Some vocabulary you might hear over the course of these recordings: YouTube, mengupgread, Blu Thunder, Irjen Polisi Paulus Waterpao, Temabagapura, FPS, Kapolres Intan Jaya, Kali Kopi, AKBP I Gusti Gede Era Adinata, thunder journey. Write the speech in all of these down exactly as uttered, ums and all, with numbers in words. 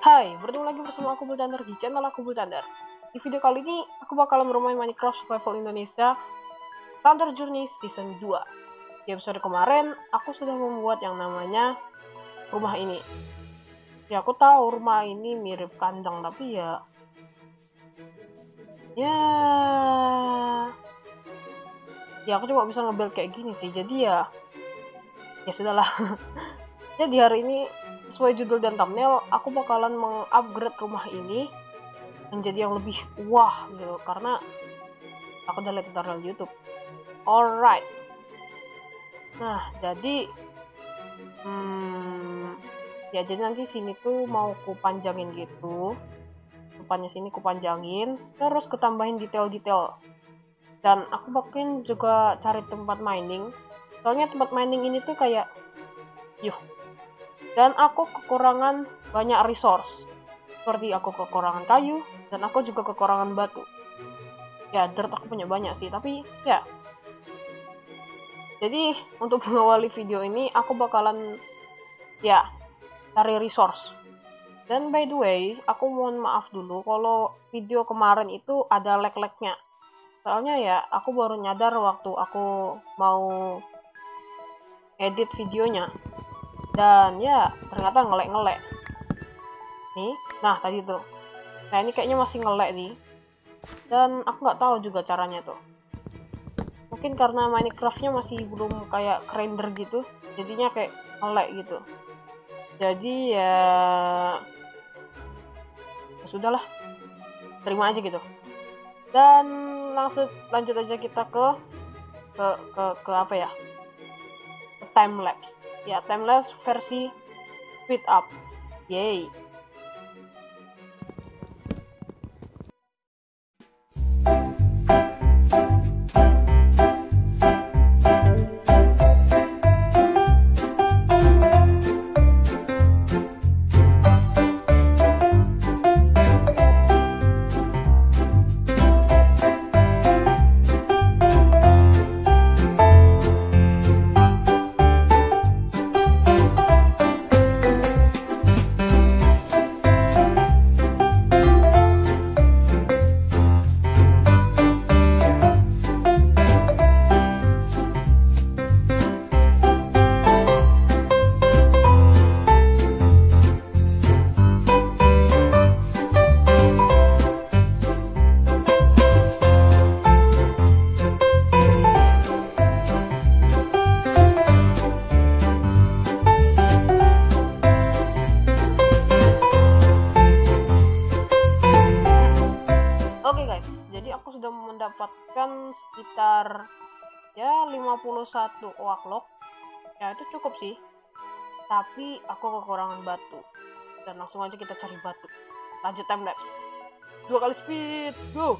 Hai, bertemu lagi bersama aku Blu Thunder di channel aku Blu Thunder. Di video kali ini, aku bakal bermain Minecraft Survival Indonesia Thunder Journey Season dua. Di episode kemarin, aku sudah membuat yang namanya rumah ini. Ya, aku tahu rumah ini mirip kandang, tapi ya... Ya... Ya, aku cuma bisa nge-build kayak gini sih, jadi ya... Ya, sudahlah. Jadi hari ini... Sesuai judul dan thumbnail, aku bakalan mengupgrade rumah ini menjadi yang lebih wah gitu, karena aku udah lihat tutorial YouTube. Alright. Nah, jadi hmm, ya jadi nanti sini tuh mau kupanjangin gitu. Depannya sini kupanjangin, terus ketambahin detail-detail. Dan aku bakal juga cari tempat mining. Soalnya tempat mining ini tuh kayak yuh. Dan aku kekurangan banyak resource, seperti aku kekurangan kayu, dan aku juga kekurangan batu. Ya, dirt aku punya banyak sih, tapi ya. Jadi, untuk mengawali video ini, aku bakalan, ya, cari resource. Dan by the way, aku mohon maaf dulu kalau video kemarin itu ada lag-lagnya. Soalnya ya, aku baru nyadar waktu aku mau edit videonya. Dan ya, ternyata ngelek-ngelek. Nih, nah tadi tuh. Nah, ini kayaknya masih ngelek nih. Dan aku nggak tahu juga caranya tuh. Mungkin karena Minecraft-nya masih belum kayak render gitu. Jadinya kayak ngelek gitu. Jadi ya... ya sudahlah. Terima aja gitu. Dan langsung lanjut aja kita ke... Ke, ke, ke apa ya? Timelapse. Ya, timelapse versi speed up. Yay. Sekitar ya lima puluh satu oaklog ya, itu cukup sih, tapi aku kekurangan batu. Dan langsung aja kita cari batu, lanjut timelapse dua kali speed, go.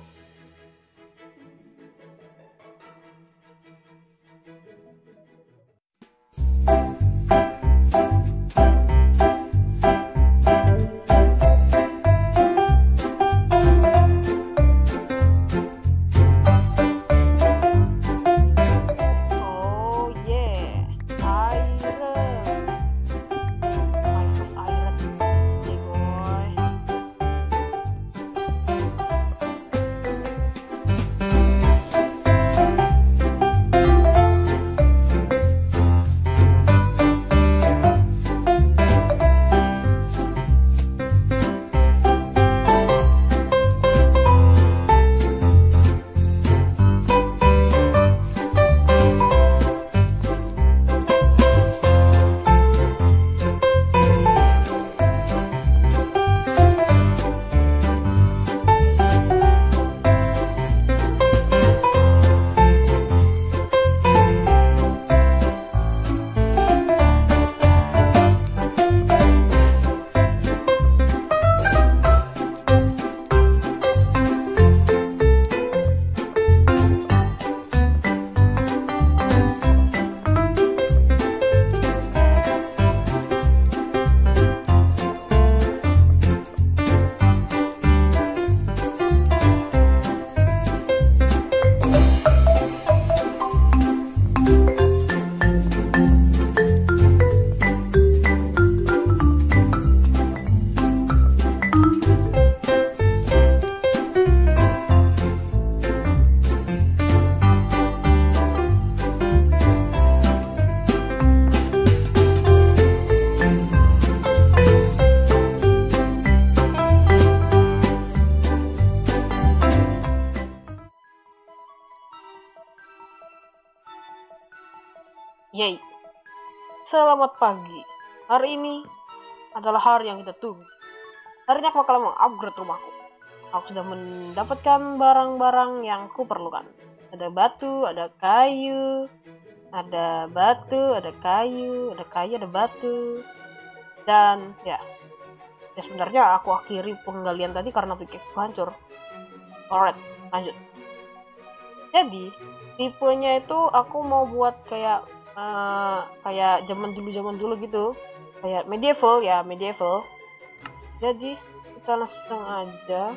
Yeay, selamat pagi. Hari ini adalah hari yang kita tunggu. Hari ini aku bakal mengupgrade rumahku. Aku sudah mendapatkan barang-barang yang aku perlukan. Ada batu, ada kayu, ada batu, ada kayu, ada kayu, ada batu. Dan ya, ya sebenarnya aku akhiri penggalian tadi karena pikirku hancur. Alright, lanjut. Jadi tipenya itu aku mau buat kayak uh, kayak zaman dulu zaman dulu gitu, kayak medieval ya medieval. Jadi kita langsung aja.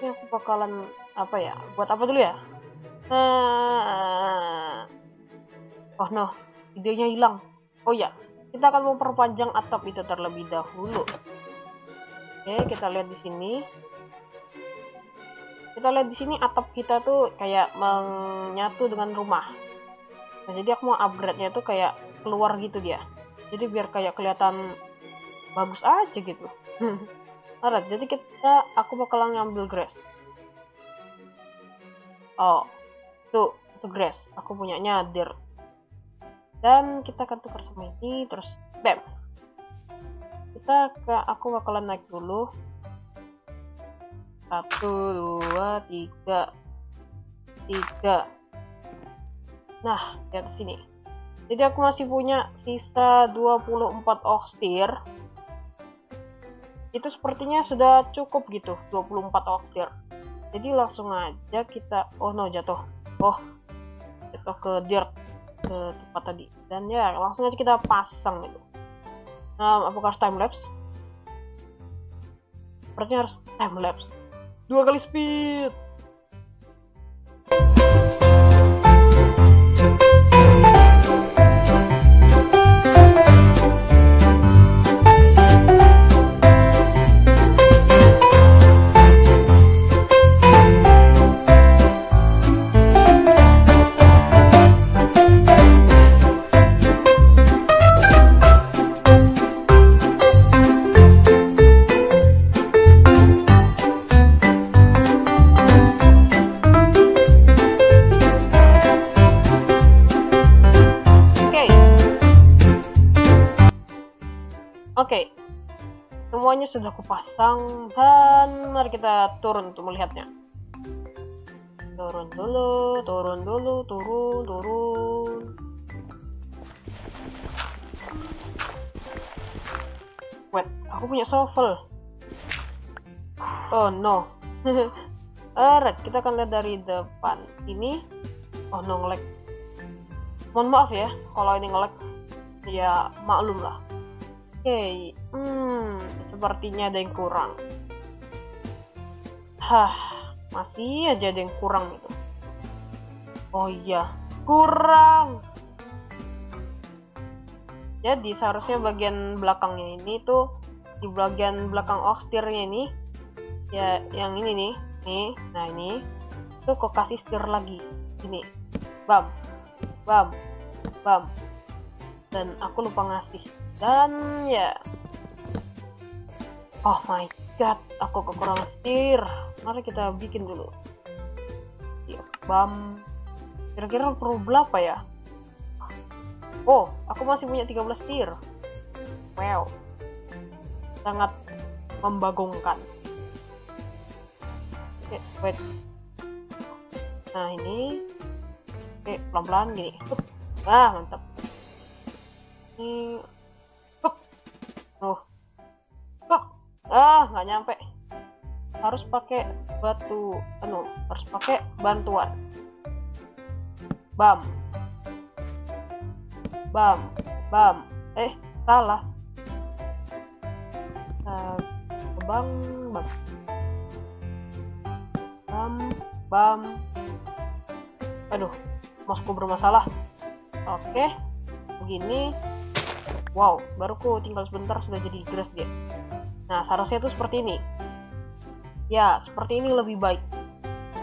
Ini aku bakalan apa ya? Buat apa dulu ya? Uh, oh no, idenya hilang. Oh ya, kita akan memperpanjang atap itu terlebih dahulu. Oke, kita lihat di sini. Kita lihat di sini atap kita tuh kayak menyatu dengan rumah. Nah, jadi aku mau upgrade-nya tuh kayak keluar gitu dia. Jadi biar kayak kelihatan bagus aja gitu. Alright, jadi kita aku bakalan ngambil grass. Oh, tuh itu grass. Aku punyanya dirt. Dan kita akan tukar sama ini, terus bam. Kita ke aku bakalan naik dulu. Satu, dua, tiga, tiga. Nah, lihat sini. Jadi aku masih punya sisa dua puluh empat oksir. Itu sepertinya sudah cukup gitu, dua puluh empat oksir. Jadi langsung aja kita, oh no jatuh. Oh, jatuh ke dirt, ke tempat tadi. Dan ya, langsung aja kita pasang gitu. Nah, apakah harus time lapse? Sepertinya harus time lapse. Dua kali speed. Oke, okay. Semuanya sudah aku pasang dan mari kita turun untuk melihatnya. Turun dulu, turun dulu, turun, turun. Wait, aku punya shovel. Oh no. Alright, kita akan lihat dari depan ini. Oh no, nge-lag. Mohon maaf ya, kalau ini nge-lag, ya maklum lah. Oke, okay. hmm, sepertinya ada yang kurang. Hah, masih aja ada yang kurang gitu. Oh iya, kurang. Jadi seharusnya bagian belakangnya ini tuh, di bagian belakang oksirnya ini, ya yang ini nih, nih, nah ini, tuh kok kasih stir lagi, ini, bam, bam, bam, dan aku lupa ngasih. Dan ya, oh my god, aku kekurangan stir. Mari kita bikin dulu. Ya, bam. Kira-kira perlu berapa ya? Oh, aku masih punya tiga belas stir. Wow, sangat membagongkan. Oke, wait. Nah ini, oke, pelan-pelan gini. Nah, mantap. Ini. Oh, kok ah nggak nyampe, harus pakai batu, anu harus pakai bantuan. Bam, bam, bam. Eh salah. Uh, bang, bam, bam, bam. Aduh, mouse-ku bermasalah. Oke, okay. Begini. Wow, baru ku tinggal sebentar sudah jadi grass dia. Nah, seharusnya itu seperti ini. Ya, seperti ini lebih baik.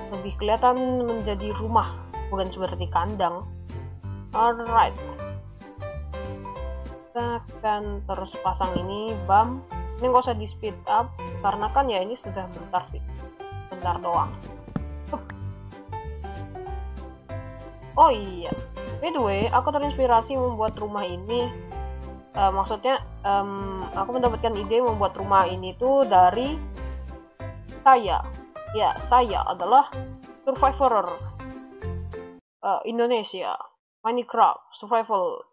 Lebih kelihatan menjadi rumah, bukan seperti kandang. Alright. Kita akan terus pasang ini, bam. Ini nggak usah di speed up, karena kan ya ini sudah bentar sih. Bentar doang. Oh iya, By the way, aku terinspirasi membuat rumah ini. Uh, maksudnya, um, aku mendapatkan ide membuat rumah ini tuh dari saya. Ya, saya adalah survivor uh, Indonesia Minecraft Survival.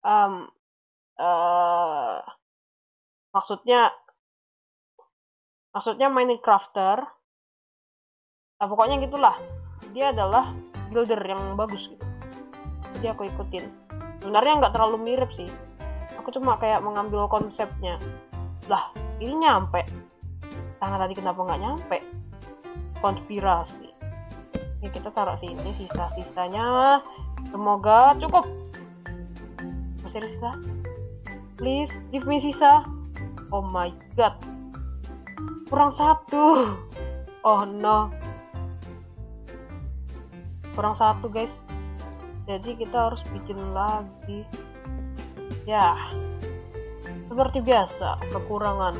Um, uh, maksudnya, maksudnya Minecrafter. Nah, pokoknya gitulah. Dia adalah builder yang bagus gitu. Jadi aku ikutin. Sebenarnya nggak terlalu mirip sih. Aku cuma kayak mengambil konsepnya. Lah, ini nyampe. Tangan tadi kenapa nggak nyampe? Konspirasi. Ini kita taruh sini sisa-sisanya. Semoga cukup. Masih ada sisa? Please give me sisa. Oh my god. Kurang satu. Oh no. Kurang satu guys. Jadi kita harus bikin lagi. Ya, seperti biasa, kekurangan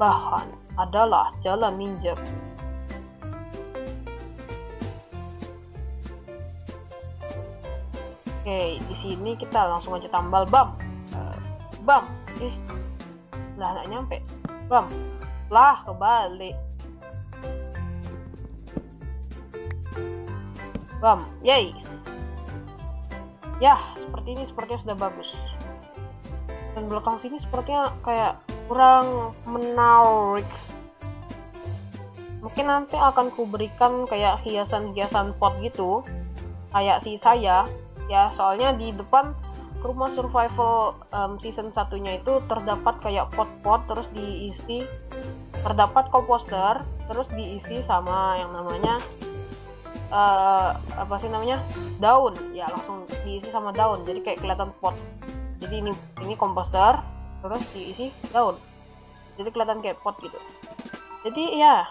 bahan adalah jalan ninja. Oke, di sini kita langsung aja tambal bam, bam, eh, lah nggak nyampe, bam, lah kebalik, bam, yes. Yah, seperti ini sepertinya sudah bagus. Dan belakang sini sepertinya kayak kurang menarik. Mungkin nanti akan kuberikan kayak hiasan-hiasan pot gitu, kayak si saya. Ya, soalnya di depan rumah survival um, season satunya itu terdapat kayak pot-pot, terus diisi, terdapat komposter, terus diisi sama yang namanya Uh, apa sih namanya daun, ya langsung diisi sama daun, jadi kayak kelihatan pot. Jadi ini ini komposter terus diisi daun, jadi kelihatan kayak pot gitu. Jadi ya,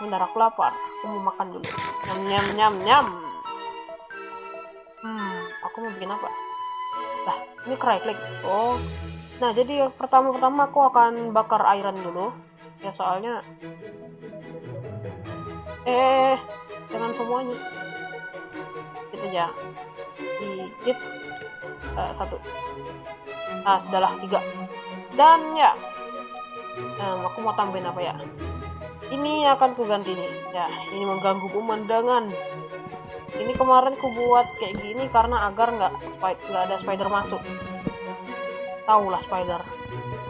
bentar aku lapar, aku mau makan dulu. Nyam nyam nyam nyam. Hmm, aku mau bikin apa? Lah, ini right click. Oh, nah jadi pertama pertama aku akan bakar iron dulu, ya soalnya. Eh, jangan semuanya. Dikit aja. Dikit. Uh, satu. Ah, sudahlah, tiga. Dan ya. Um, aku mau tambahin apa ya? Ini akan ku ganti nih. Ya, ini mengganggu pemandangan. Ini kemarin ku buat kayak gini karena agar nggak nggak ada spider masuk. Taulah spider.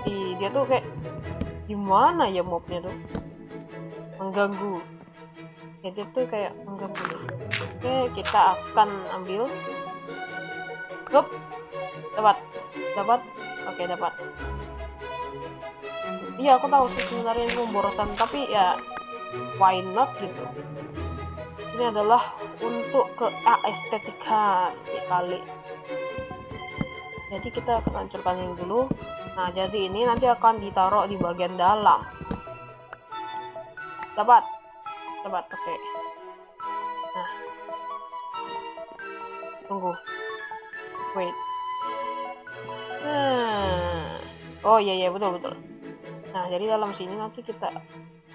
Ih, dia tuh kayak gimana ya mobnya tuh? Mengganggu. Jadi tuh kayak enggak boleh. Oke, kita akan ambil. Hup. Dapat. Dapat. Oke, dapat. Iya, aku tahu sih sebenarnya ini pemborosan, tapi ya why not gitu. Ini adalah untuk keestetikan ya kali. Jadi kita akan hancurkan ini dulu. Nah, jadi ini nanti akan ditaruh di bagian dalam. Dapat. Cepat, oke. Okay. Nah, tunggu, wait. Nah, oh iya iya betul betul. Nah jadi dalam sini nanti kita,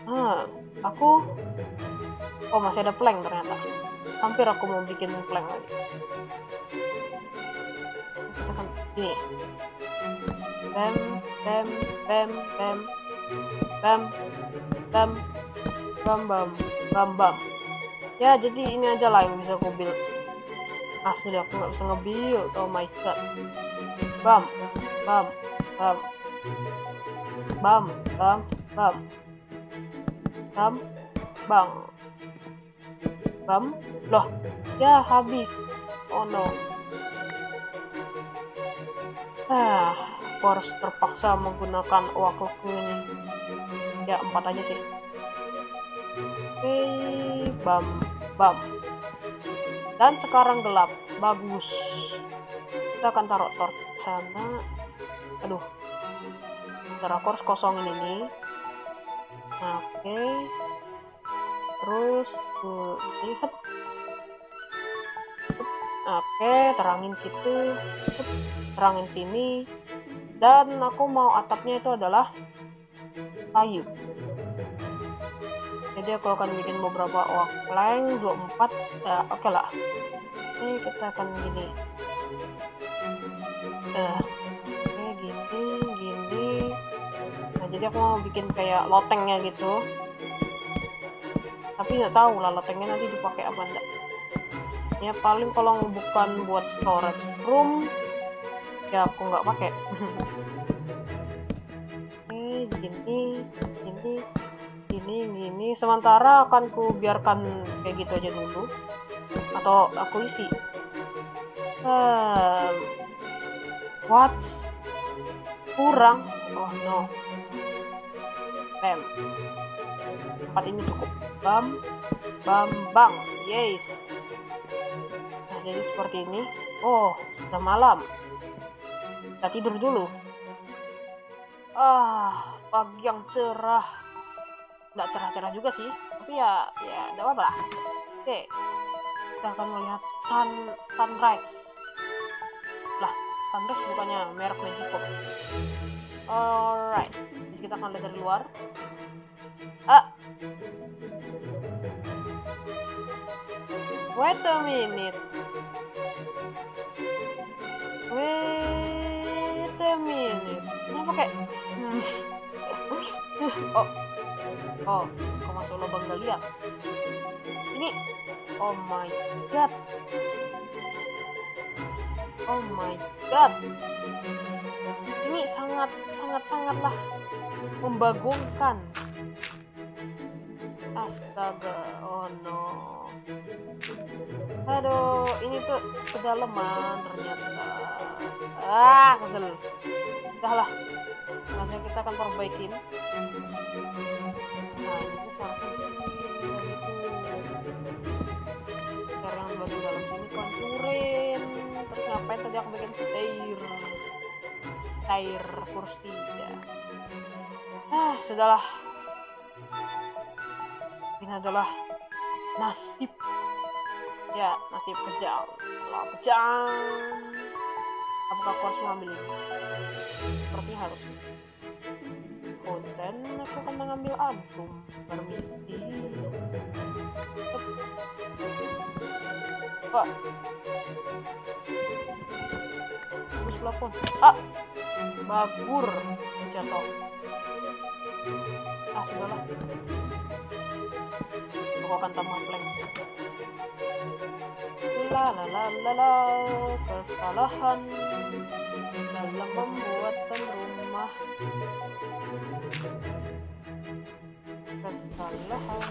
ah, aku, oh masih ada plank ternyata. Hampir aku mau bikin plank lagi. Kita kan ini, bam bam bam bam bam bam bam bam. Bam, bam. Ya, jadi ini aja lah yang bisa aku build. Asli aku nggak bisa nge-build. Oh my god. Bam, bam, bam. Bam, bam, bam. Bam, bang. Bam. Loh, ya habis. Oh no. Ah, aku harus terpaksa menggunakan wakilku ini. Ya, empat aja sih. Oke, bam, bam. Dan sekarang gelap, bagus. Kita akan taruh torch sana. Aduh, ntar aku harus kosongin ini. Nah, oke, okay. Terus lihat. Oke, okay, terangin situ, terangin sini. Dan aku mau atapnya itu adalah kayu. aja kalau akan bikin beberapa offline dua puluh empat ya, oke okay lah. Ini kita akan gini nah, ini gini gini nah, jadi aku mau bikin kayak lotengnya gitu, tapi nggak tahu lah lotengnya nanti dipakai apa enggak ya. Paling kalau bukan buat storage room ya aku nggak pakai. Ini sementara akan ku biarkan kayak gitu aja dulu atau aku isi um, what kurang oh no bam empat ini cukup bam bam bam yes. Nah jadi seperti ini. Oh udah malam, kita tidur dulu. Ah pagi yang cerah, nggak cerah-cerah juga sih, tapi ya ya nggak apa-apa lah. Oke, kita akan melihat sun sunrise lah. Sunrise bukannya merek Magic Pop. Alright, jadi kita akan lihat dari luar. Ah wait a minute, wait a minute kenapa kayak oh Oh, kok masuk lubang gak lihat? Ini, oh my god, oh my god, ini sangat sangat sangatlah membagongkan. Astaga, oh no, aduh, ini tuh kedalaman ternyata. Ah, kesel. Udah lah, langsung kita akan perbaikin. Nah, itu seharusnya gitu. Cara yang baru dalam sini koncurin. Terus ngapain tadi aku bikin setir Tair kursi ya. Ah, sudahlah. Ini adalah nasib. Ya, nasib kejam. Lah kejam. Apakah aku harus mengambil ini? Seperti harus. Dan aku akan mengambil album permisi. Kok oh. Terus telepon ah babur jatuh. Ah sudahlah, aku akan tambah plank. La la la la la, kesalahan dalam pembuatan rumah, kesalahan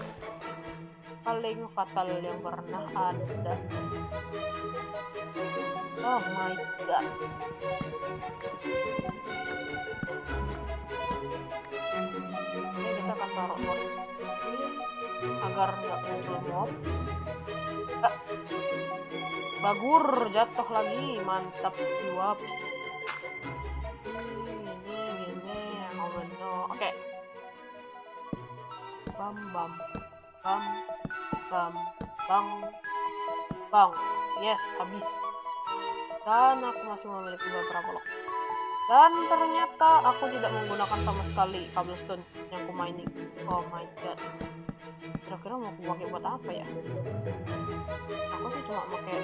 paling fatal yang pernah ada. Oh my god, ini kita akan taruh mod ini agar nggak muncul mob. Ah. Bagur jatuh lagi, mantap siwap. Oke, okay. Bam bam bam bam bang bang, yes habis. Dan aku masih memiliki beberapa log. Dan ternyata aku tidak menggunakan sama sekali cobblestone yang aku mining. Oh my god. Kira-kira mau aku pakai buat apa ya? Aku sih cuma pakai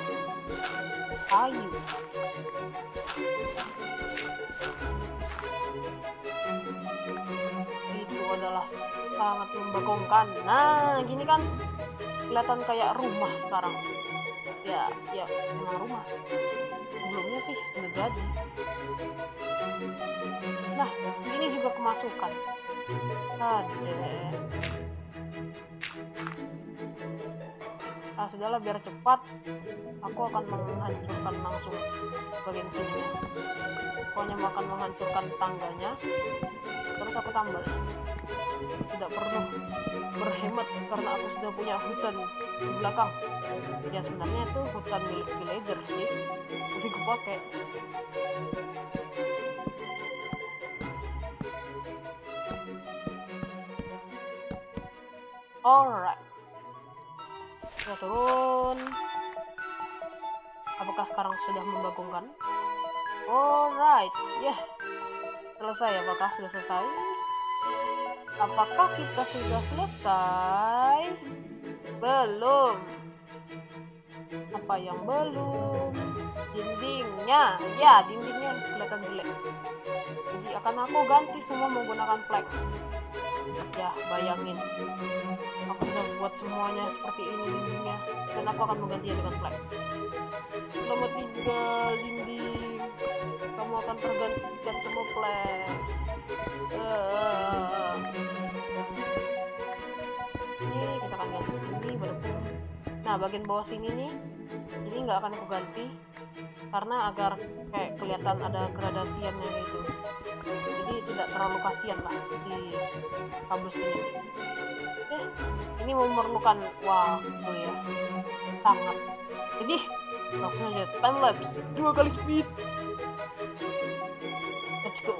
kayu. Adalah sangat membagongkan. Nah gini kan kelihatan kayak rumah sekarang ya, ya memang rumah sebelumnya sih udah jadi. Nah ini juga kemasukan tadi. Nah sudahlah, biar cepat aku akan menghancurkan langsung bagian sininya. Pokoknya akan menghancurkan tangganya, terus aku tambal. Tidak perlu berhemat karena aku sudah punya hutan di belakang. Ya sebenarnya itu hutan milik villager sih, tapi aku pakai. Alright, kita turun. Apakah sekarang sudah membagongkan? Alright, ya yeah. Selesai, apakah sudah selesai? Apakah kita sudah selesai? Belum. Apa yang belum? Dindingnya. Ya, dindingnya kelihatan jelek. Jadi akan aku ganti semua menggunakan plek. Ya, bayangin. Aku sudah buat semuanya seperti ini dindingnya. Dan aku akan menggantinya dengan plek. Selamat tinggal, dinding. Kamu akan tergantikan semua plek. Uh. Ini kita akan ganti ini baru. Nah, bagian bawah sini nih, ini nggak akan aku ganti karena agar kayak kelihatan ada gradasiannya gitu. Jadi tidak terlalu kasihan lah di kampus ini. Eh, ini memerlukan waktu ya, sangat. Jadi langsung aja time lapse dua kali speed. Let's go.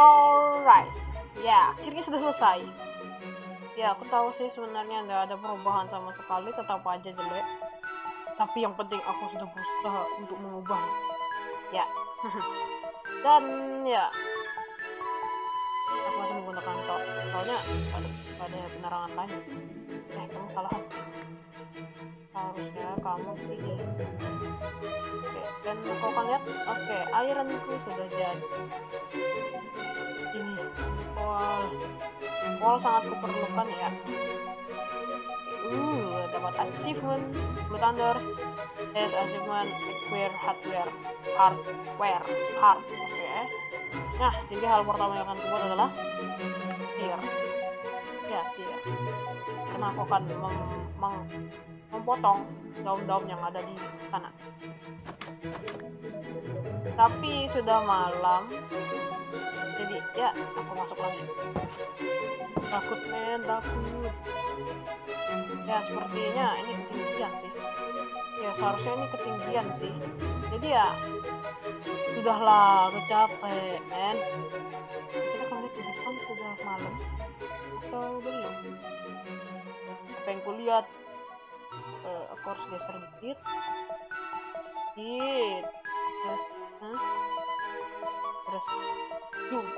Alright, ya akhirnya sudah selesai. Ya aku tahu sih sebenarnya nggak ada perubahan sama sekali, tetap aja jelek. Tapi yang penting aku sudah berusaha untuk mengubah. ya. Dan ya aku masih menggunakan tok, soalnya pada penerangan lain. Eh, kamu salah, harusnya kamu pilih. Oke, dan kau kan lihat, oke, ironku sudah jadi. Ini wall, wall sangat kuperlukan ya. Uh, dapat achievement Blu Thunder, yes, achievement acquire hardware, hardware, hard. Oke. Okay. Nah, jadi hal pertama yang akan kubuat adalah sear. Ya, sear. Karena aku akan mem mem memotong daun-daun yang ada di sana. Tapi sudah malam. Jadi ya, aku masuk lagi. Takut men, takut. Ya sepertinya ini ketinggian sih. Ya seharusnya ini ketinggian sih. Jadi ya sudahlah, aku capek men. Kita kemarin di depan sudah malam atau belum? Apa yang ku lihat? Uh, aku harus geser dikit. Dikit. Hah? Terus yuk.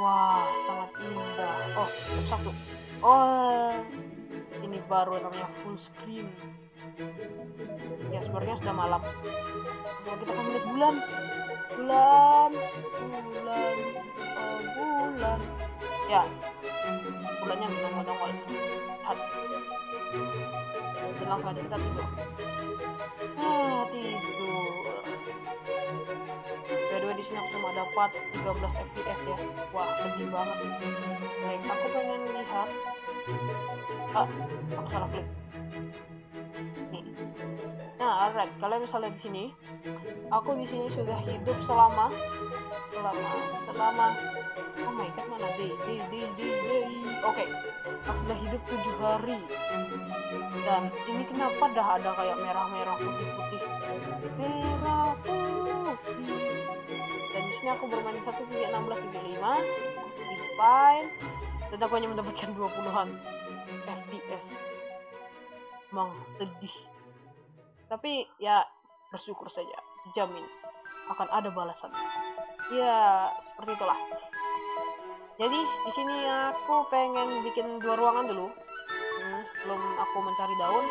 Wah, sangat indah. Oh, satu. Oh, ini baru namanya full screen. Ya, sebenarnya sudah malam. Nah, kita akan melihat bulan. Bulan, bulan, oh, bulan. Ya, bulannya nongol-nongol. Lihat. Jadi langsung aja kita tidur. Ah, tidur. Kedua di sini aku cuma dapat tiga belas F P S ya. Wah, sedih banget. Baik, aku pengen lihat. Ah, aku salah klik. Nih. Nah, alright. Kalau misalnya di sini, aku di sini sudah hidup selama, selama, selama. Oh my god, mana day, day, day, day, day. Oke, okay. Aku sudah hidup tujuh hari. Dan ini kenapa dah ada kayak merah-merah, putih-putih, merah putih. Dan di sini aku bermain satu titik enam belas titik lima, define. Dan aku hanya mendapatkan dua puluhan F P S. Emang sedih. Tapi ya bersyukur saja, jamin akan ada balasannya. Ya seperti itulah. Jadi di sini aku pengen bikin dua ruangan dulu. Hmm, belum aku mencari daun,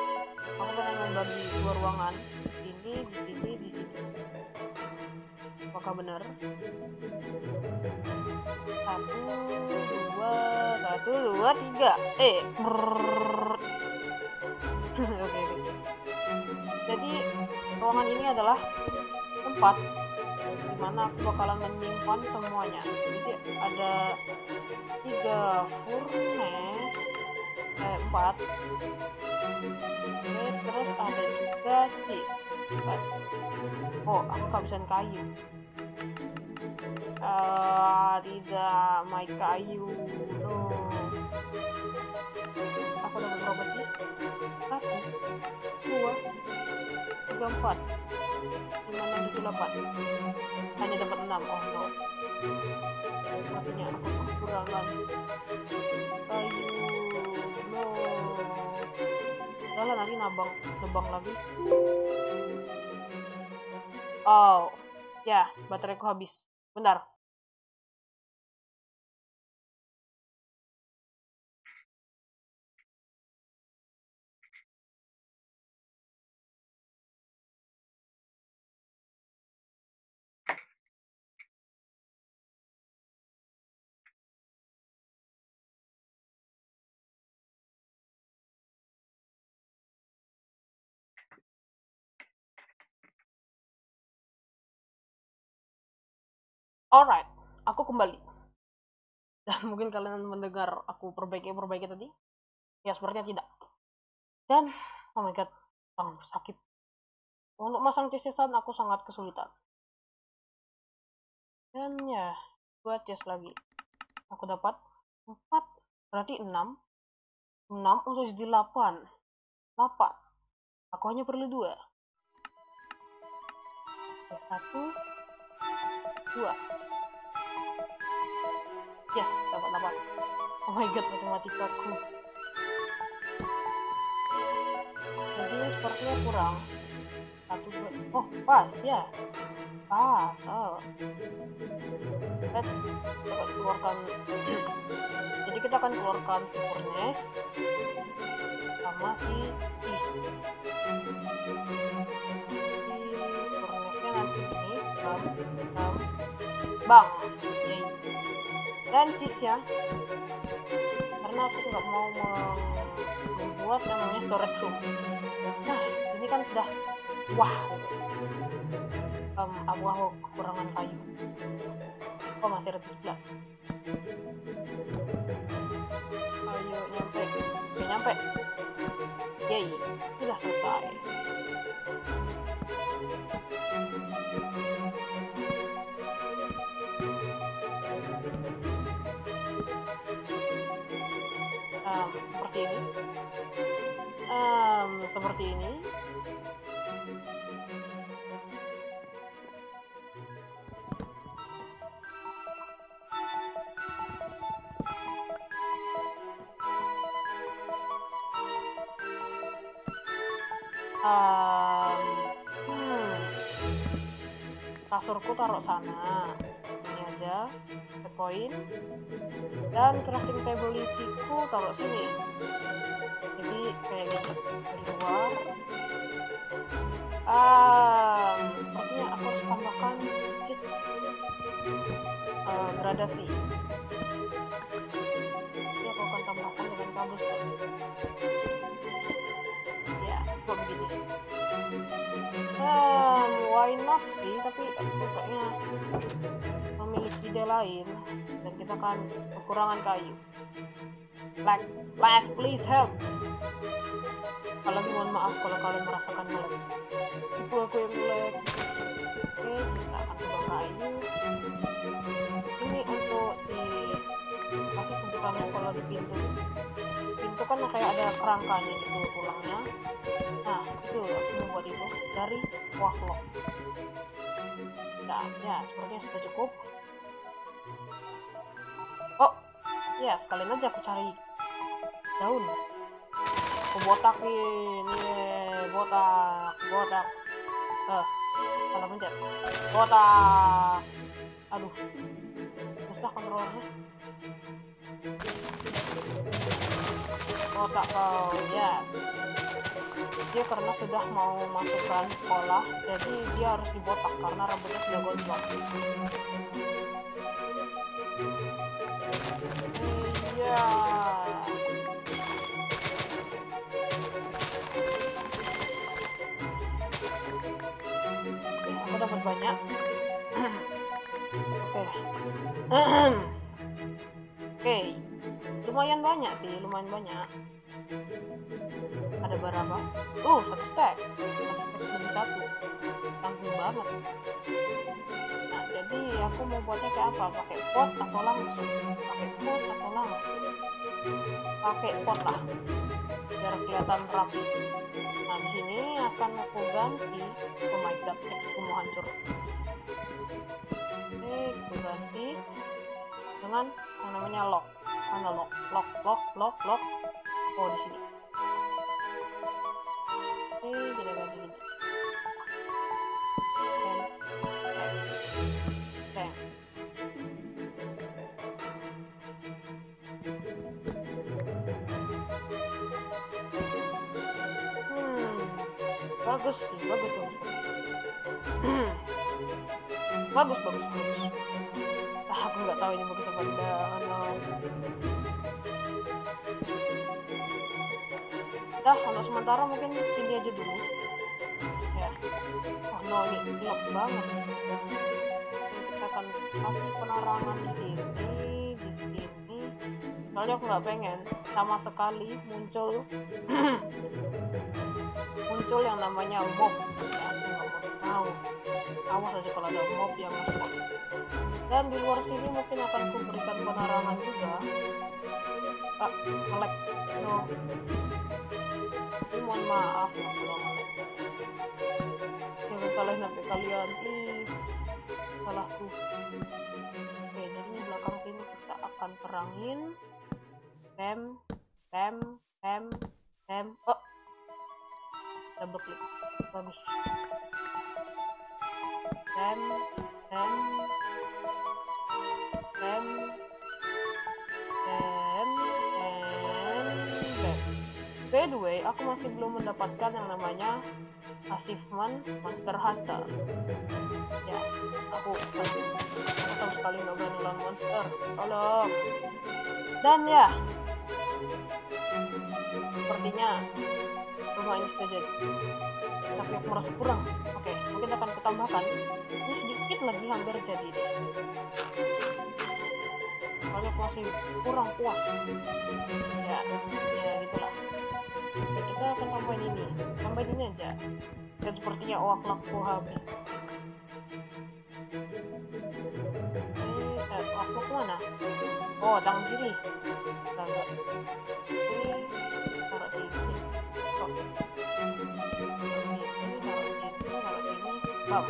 aku pengen membagi dua ruangan. Ini di sini di sini. Apakah benar? Satu dua satu dua tiga. Eh. Oke. Okay, okay. Jadi ruangan ini adalah tempat dimana aku bakalan menyimpan semuanya. Jadi ada tiga furnace, eh, empat. Oke, terus ada juga cheese. Oh, aku kehabisan kayu. Uh, tidak, my kayu. No. Aku dapat berapa cheese? Satu, dua, tiga, empat. Dimana itu delapan? Hanya dapat enam. Oh no. Artinya aku kekurangan kayu. No. Udahlah, nanti nabang, nabang lagi. Oh, ya, bateraiku habis. Bentar. Alright, aku kembali. Dan mungkin kalian mendengar aku perbaiki-perbaiki tadi. Ya, sepertinya tidak. Dan, oh my god, oh, sakit. Untuk masang chest-chestan aku sangat kesulitan. Dan ya, dua chest lagi. Aku dapat empat, berarti enam. enam untuk jadi delapan. delapan. Aku hanya perlu dua. Satu. Dua. Yes, dapat dapat. Oh my god, matematikaku. Jadi sepertinya kurang. Satu dua. Oh, Oh, pas ya. Pas, oh. Kita keluarkan. Jadi kita akan keluarkan furnace sama si tis. Furnace-nya nanti ini bang, bang, bang. Dan tis ya. Karena aku nggak mau membuat namanya storage room. Nah, ini kan sudah wah. Um, aku aku kekurangan kayu. Oh, masih ada sebelas. Ayo nyampe, ya nyampe. Yey, sudah selesai. Um, seperti ini. Um, seperti ini. Kasurku taruh sana, ini aja, set point, dan crafting table-ku taruh sini. Jadi kayak gitu dari luar. Ah, sepertinya aku harus tambahkan sedikit uh, gradasi. Ini aku akan tambahkan dengan kabus. Ya, kok begini. Hmm, why not sih, tapi pokoknya memiliki ide lain dan kita akan kekurangan kayu. Like, like, please help. Sekali lagi mohon maaf kalau kalian merasakan lag. Itu aku yang lag. Oke, kita akan tambah kayu. Ini untuk si kasih sebutannya kalau di pintu. Pintu kan kayak ada kerangkanya di bulu tulangnya. Nah, itu aku membuat itu dari wah loh. Nah, ya, sepertinya sudah cukup. Oh, ya, sekalian aja aku cari daun. Aku botakin, yeah, botak, botak. Eh, salah pencet. Botak. Aduh, susah kontrolnya. Botak kau, yes. Dia karena sudah mau masukkan sekolah, jadi dia harus dibotak karena rambutnya sudah gondrong. Iya. Oke, aku dapat banyak. Oke. Oke. Lumayan banyak sih, lumayan banyak. Ada berapa? Uh, satu stack. Satu stack satu. Tanggung banget. Nah, jadi aku mau buatnya kayak apa? Pakai pot atau langsung? Pakai pot atau langsung? Pakai pot lah. Biar kelihatan rapi. Nah, di sini akan aku ganti. Oh my god, X-ku mau hancur. Oke, aku ganti dengan yang namanya lock. Mana lock? Lock, lock, lock, lock. Oh, di sini. Oke, kita ganti gini. Oke. Hmm, bagus sih, bagus tuh. bagus, bagus, bagus. Ah, aku nggak tahu ini bagus apa enggak. Dah, kalau sementara mungkin ini aja dulu ya. Oh no, ini gelap banget. Kita akan kasih penerangan di sini, di sini. Soalnya aku nggak pengen sama sekali muncul muncul yang namanya mob. Ya, aku nggak mau tahu. Awas aja kalau ada mob yang masuk. Dan di luar sini mungkin akan aku berikan penerangan juga. Ah, nge-lag. No. Mohon maaf ya kalau nge-lag. Jangan salahin H P kalian, please. Salahku. Oke, jadi di belakang sini kita akan perangin. Tem, tem, tem, tem. Oh, double klik. Bagus. By the way, aku masih belum mendapatkan yang namanya achievement Monster Hunter. Ya, aku sama sekali nggak berani lawan monster. Tolong. Dan ya, sepertinya rumahnya sudah jadi. Tapi aku merasa kurang. Oke, mungkin akan ketambahkan. Ini sedikit lagi hampir jadi deh. Soalnya aku masih kurang puas. Ya, ya gitulah. Dan kita akan tambahin ini, tambahin ini aja. Dan sepertinya oaklakku habis. Ini eh, oaklak mana? Oh, tangan kiri. Enggak, enggak. Ini taruh sini. Oh. Ini taruh sini, taruh sini. Bam.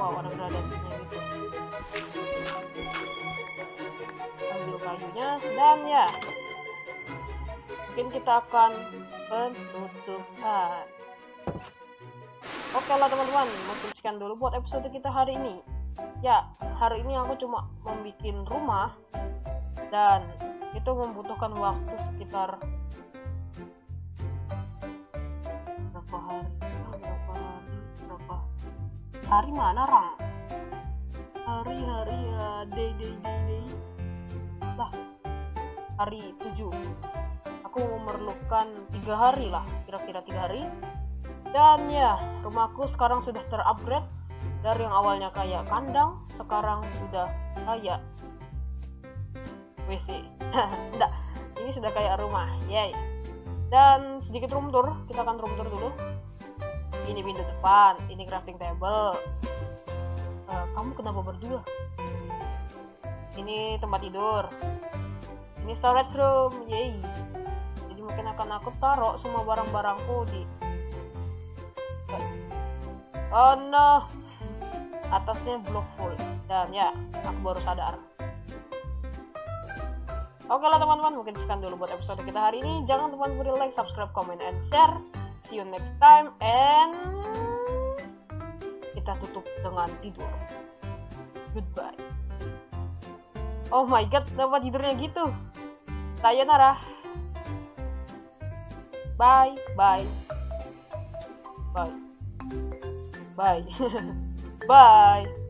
Wow, ada gradasinya gitu. Ambil kayunya dan ya. Mungkin kita akan penutupan. Oke lah teman-teman, mungkin sekian dulu buat episode kita hari ini. Ya, hari ini aku cuma membuat rumah dan itu membutuhkan waktu sekitar berapa hari? Berapa hari? Berapa hari mana Rang? Hari-hari ya, day day day day. Lah, hari tujuh. Aku memerlukan tiga hari lah, kira-kira tiga hari. Dan ya, rumahku sekarang sudah terupgrade dari yang awalnya kayak kandang, sekarang sudah kayak W C. Enggak, ini sudah kayak rumah, yay. Dan sedikit room tour, kita akan room tour dulu. Ini pintu depan, ini crafting table. Uh, kamu kenapa berdua? Ini tempat tidur. Ini storage room, yay. Mungkin akan aku taruh semua barang-barangku di oh no atasnya blok full dan ya aku baru sadar. Oke lah teman-teman, mungkin sekian dulu buat episode kita hari ini. Jangan lupa beri like, subscribe, comment, and share. See you next time and kita tutup dengan tidur. Goodbye. Oh my god, kenapa tidurnya gitu? Sayonara. Bye, bye, bye, bye, bye.